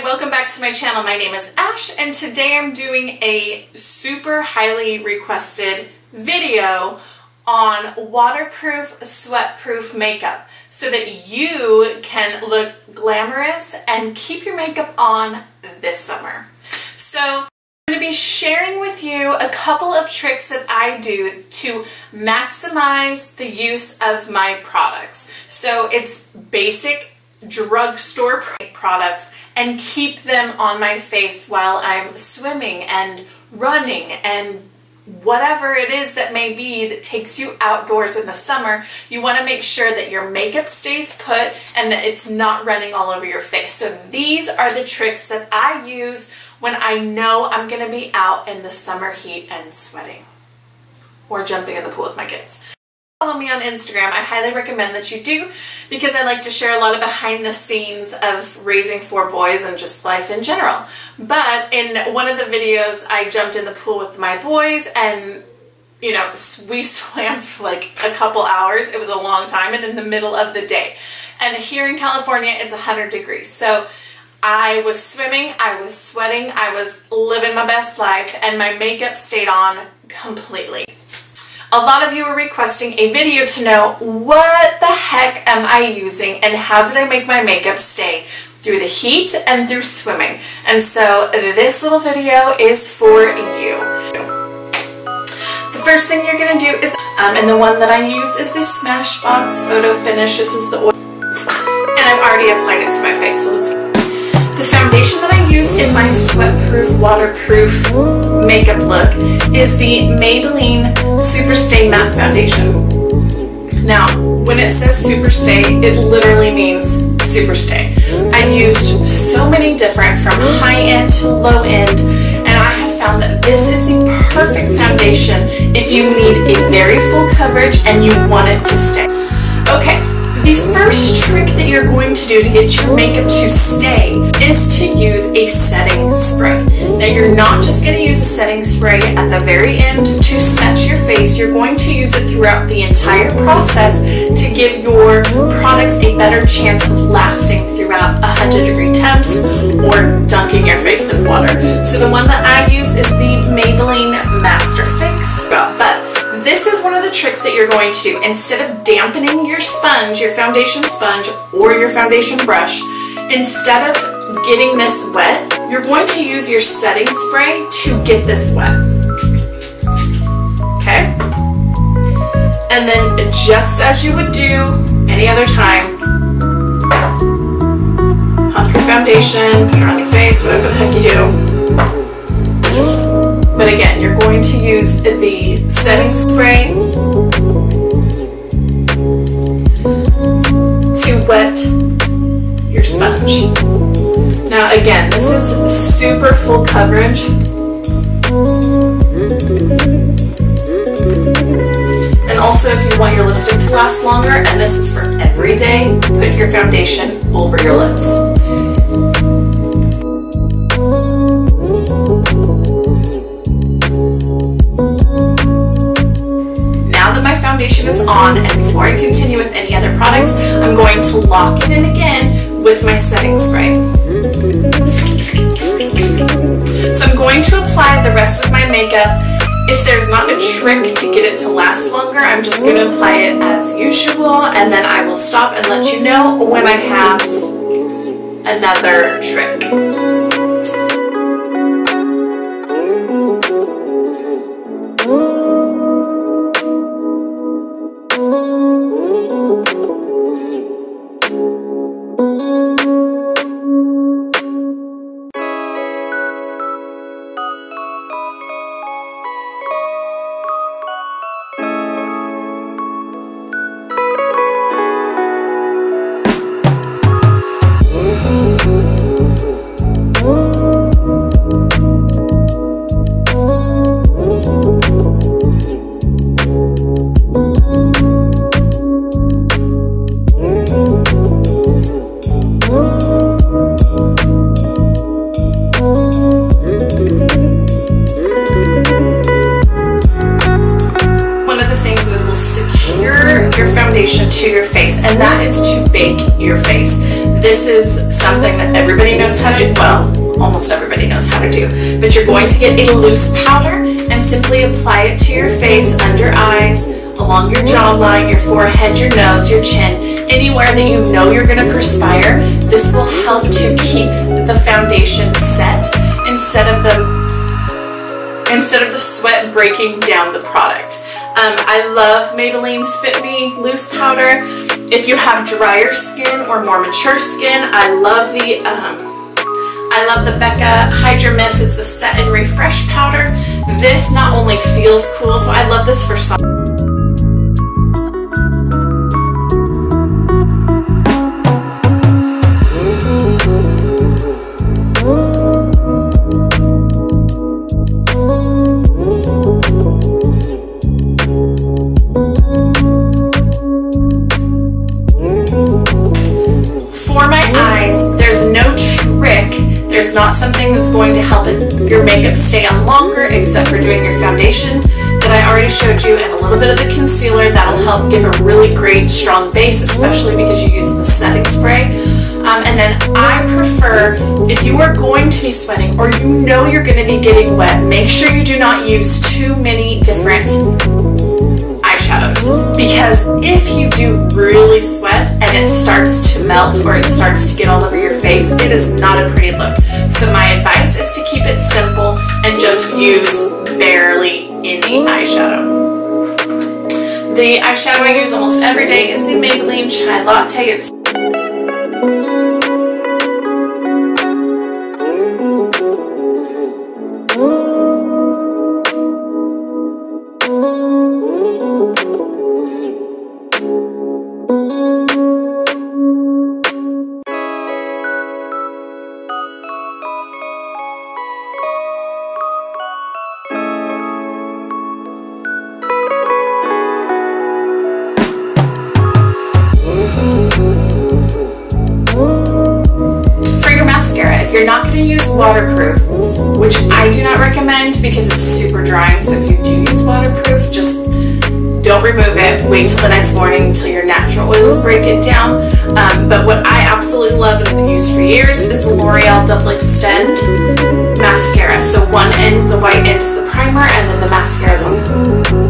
Hi, welcome back to my channel. My name is Ash and today I'm doing a super highly requested video on waterproof, sweatproof makeup so that you can look glamorous and keep your makeup on this summer. So I'm going to be sharing with you a couple of tricks that I do to maximize the use of my products. So it's basic drugstore products and keep them on my face while I'm swimming and running and whatever it is that may be that takes you outdoors in the summer. You want to make sure that your makeup stays put and that it's not running all over your face. So these are the tricks that I use when I know I'm going to be out in the summer heat and sweating or jumping in the pool with my kids. Follow me on Instagram. I highly recommend that you do because I like to share a lot of behind the scenes of raising four boys and just life in general. But in one of the videos, I jumped in the pool with my boys and, you know, we swam for like a couple hours. It was a long time and in the middle of the day. And here in California, it's 100 degrees. So I was swimming, I was sweating, I was living my best life and my makeup stayed on completely. A lot of you were requesting a video to know what the heck am I using and how did I make my makeup stay through the heat and through swimming. And so this little video is for you. The first thing you're going to do is, and the one that I use is the Smashbox Photo Finish. This is the oil, and I've already applied it to my face, so let's go. The foundation that I used in my sweatproof, waterproof makeup look is the Maybelline Super Stay Matte Foundation. Now, when it says Super Stay, it literally means Super Stay. I used so many different, from high-end to low-end, and I have found that this is the perfect foundation if you need a very full coverage and you want it to stay. Okay. The first trick that you're going to do to get your makeup to stay is to use a setting spray. Now you're not just going to use a setting spray at the very end to set your face. You're going to use it throughout the entire process to give your products a better chance of lasting throughout 100-degree temps or dunking your face in water. So the one that I use is the Maybelline Master Fix. This is one of the tricks that you're going to do. Instead of dampening your sponge, your foundation sponge or your foundation brush, instead of getting this wet, you're going to use your setting spray to get this wet. Okay? And then just as you would do any other time, pump your foundation, put it on your face, whatever the heck you do. But again, you're going to use the setting spray to wet your sponge. Now again, this is super full coverage. And also if you want your lipstick to last longer, and this is for every day, put your foundation over your lips. Is on, and before I continue with any other products, I'm going to lock it in again with my setting spray. So I'm going to apply the rest of my makeup. If there's not a trick to get it to last longer, I'm just going to apply it as usual, and then I will stop and let you know when I have another trick. To your face, and that is to bake your face. This is something that everybody knows how to, well, almost everybody knows how to do, but you're going to get a loose powder and simply apply it to your face, under eyes, along your jawline, your forehead, your nose, your chin, anywhere that you know you're going to perspire. This will help to keep the foundation set instead of the sweat breaking down the product. I love Maybelline's Fit Me Loose Powder. If you have drier skin or more mature skin, I love the Becca Hydra Mist. It's the Set and Refresh Powder. This not only feels cool, so I love this for summer. Not something that's going to help your makeup stay on longer, except for doing your foundation that I already showed you, and a little bit of the concealer that'll help give a really great strong base, especially because you use the setting spray. And then I prefer, if you are going to be sweating or you know you're going to be getting wet, make sure you do not use too many different eyeshadows, because if you do really sweat and it starts to melt or it starts to get all over your face, it is not a pretty look. So my advice is to keep it simple and just use barely any eyeshadow. The eyeshadow I use almost every day is the Maybelline Chai Latte. It's waterproof, which I do not recommend because it's super drying. So if you do use waterproof, just don't remove it. Wait till the next morning until your natural oils break it down. But what I absolutely love and have used for years is the L'Oreal Double Extend mascara. So one end, the white end is the primer, and then the mascara is on.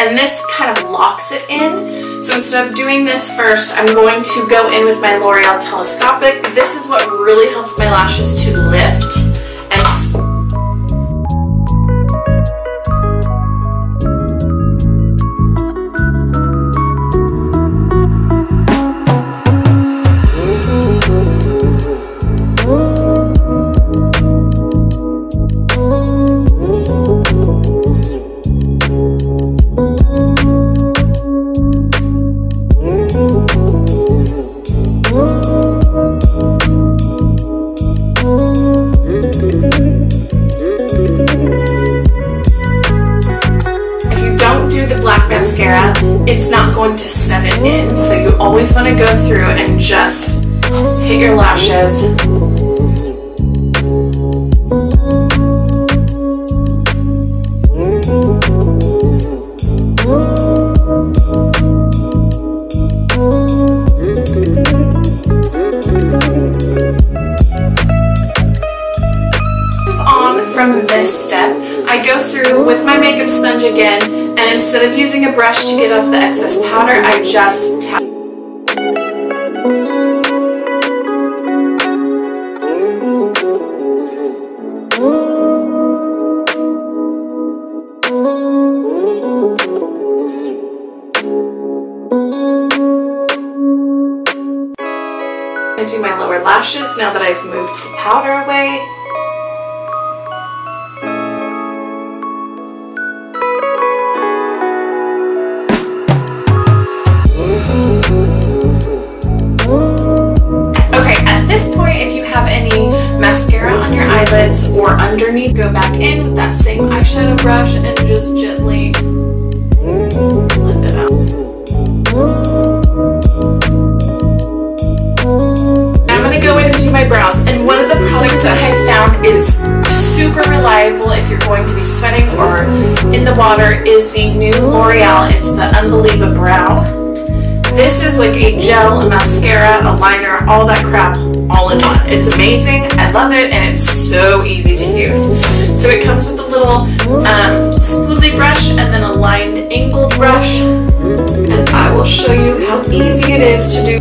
And this kind of locks it in. So instead of doing this first, I'm going to go in with my L'Oreal Telescopic. This is what really helps my lashes to lift and it's not going to set it in, so you always want to go through and just hit your lashes. On from this step, I go through with my makeup sponge again. And instead of using a brush to get off the excess powder, I just tap. I do my lower lashes now that I've moved the powder away. If you have any or underneath. Go back in with that same eyeshadow brush and just gently blend it out. I'm gonna go into my brows, and one of the products that I found is super reliable if you're going to be sweating or in the water is the new L'Oreal. It's the Unbelievable Brow. This is like a gel, a mascara, a liner, all that crap all in one. It's amazing, I love it, and it's so easy to use. So it comes with a little smoothie brush and then a lined angled brush, and I will show you how easy it is to do.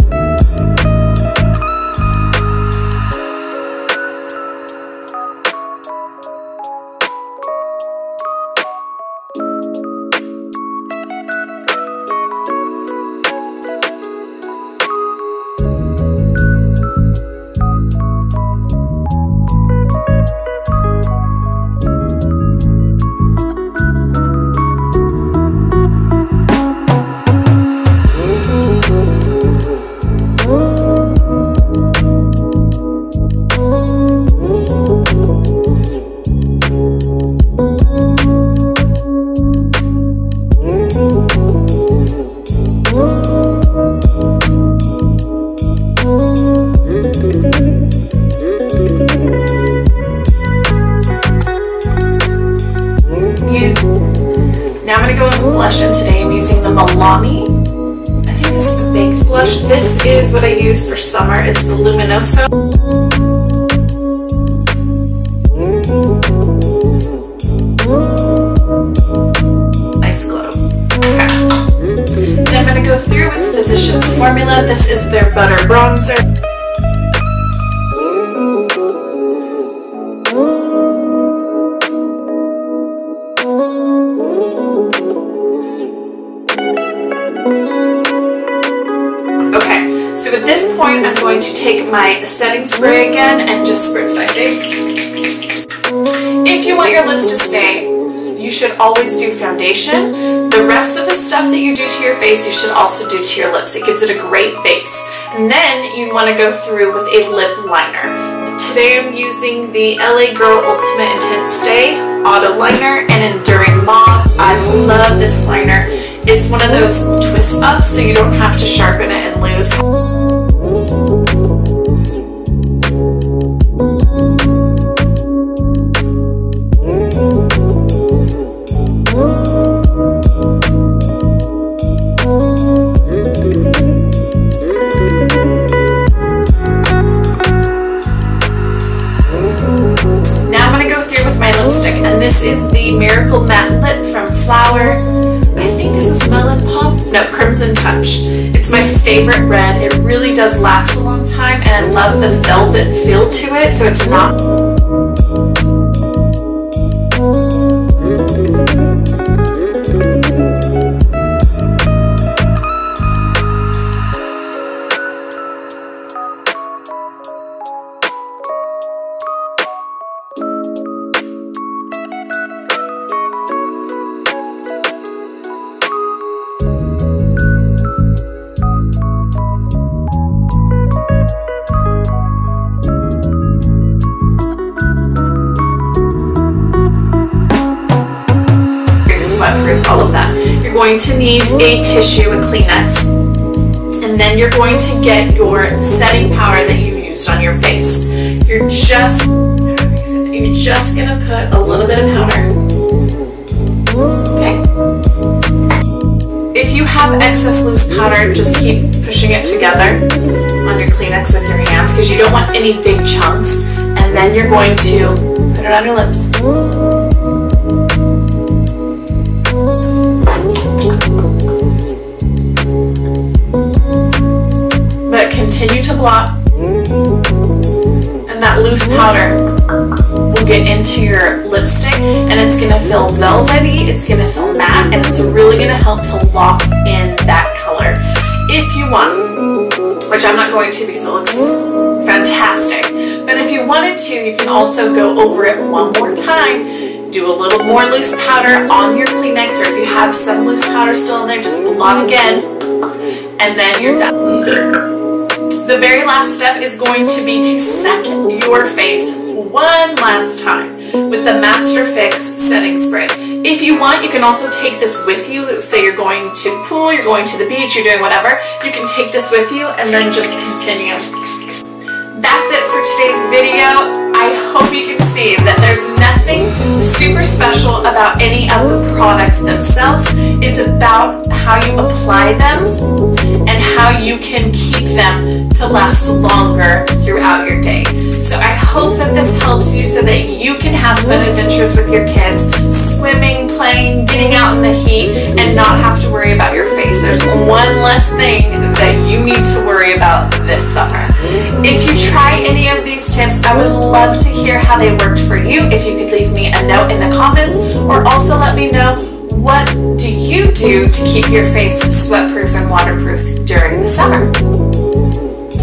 This is what I use for summer. It's the Luminoso. Nice glow. Okay. Then I'm going to go through with Physicians Formula. This is their butter bronzer. I'm going to take my setting spray again and just spritz my face. If you want your lips to stay, you should always do foundation. The rest of the stuff that you do to your face, you should also do to your lips. It gives it a great base. And then you want to go through with a lip liner. Today I'm using the LA Girl Ultimate Intense Stay Auto Liner and Enduring Mauve. I love this liner. It's one of those twist ups so you don't have to sharpen it and lose. This is the Miracle Matte Lip from Flower. I think this is Melon Pop? No, Crimson Touch. It's my favorite red. It really does last a long time, and I love the velvet feel to it, so it's not... all of that. You're going to need a tissue and Kleenex, and then you're going to get your setting powder that you used on your face. You're just gonna put a little bit of powder. Okay. If you have excess loose powder, just keep pushing it together on your Kleenex with your hands because you don't want any big chunks. And then you're going to put it on your lips. But continue to blot, and that loose powder will get into your lipstick, and it's going to feel velvety, it's going to feel matte, and it's really going to help to lock in that color if you want, which I'm not going to because it looks fantastic. But if you wanted to, you can also go over it one more time. Do a little more loose powder on your Kleenex, or if you have some loose powder still in there, just blot again, and then you're done. The very last step is going to be to set your face one last time with the Master Fix setting spray. If you want, you can also take this with you. Let's say you're going to the pool, you're going to the beach, you're doing whatever. You can take this with you and then just continue. That's it for today's video. I hope you can see that there's nothing super special about any of the products themselves. It's about how you apply them and how you can keep them to last longer throughout your day. So I hope that this helps you so that you can have fun adventures with your kids, swimming, playing, getting out in the heat, and not have to worry about your face. There's one less thing that you need to worry about this summer. If you try any of these tips, I would love to hear how they worked for you. If you could leave me a note in the comments, or also let me know, what do you do to keep your face sweatproof and waterproof during the summer?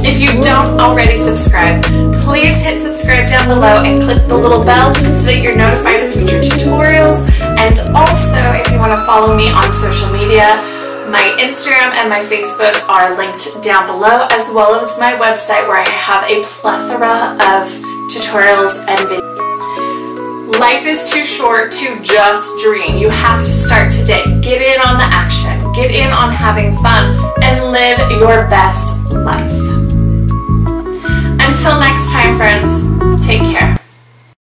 If you don't already subscribe, please hit subscribe down below and click the little bell so that you're notified of future tutorials. And also, if you want to follow me on social media, my Instagram and my Facebook are linked down below, as well as my website where I have a plethora of tutorials and videos. Life is too short to just dream. You have to start today. Get in on the action. Get in on having fun and live your best life. Until next time, friends, take care.